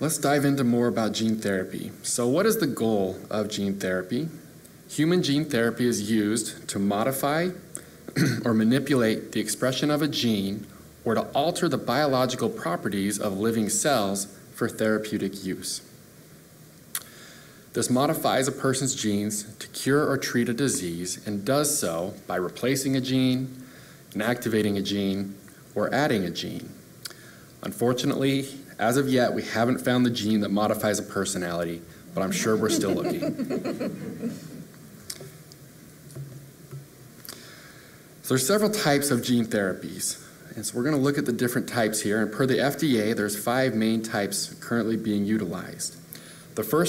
Let's dive into more about gene therapy. So what is the goal of gene therapy? Human gene therapy is used to modify or manipulate the expression of a gene or to alter the biological properties of living cells for therapeutic use. This modifies a person's genes to cure or treat a disease and does so by replacing a gene, inactivating a gene, or adding a gene. Unfortunately, as of yet, we haven't found the gene that modifies a personality, but I'm sure we're still looking. So there's several types of gene therapies. And so we're going to look at the different types here. And per the FDA, there's 5 main types currently being utilized. The first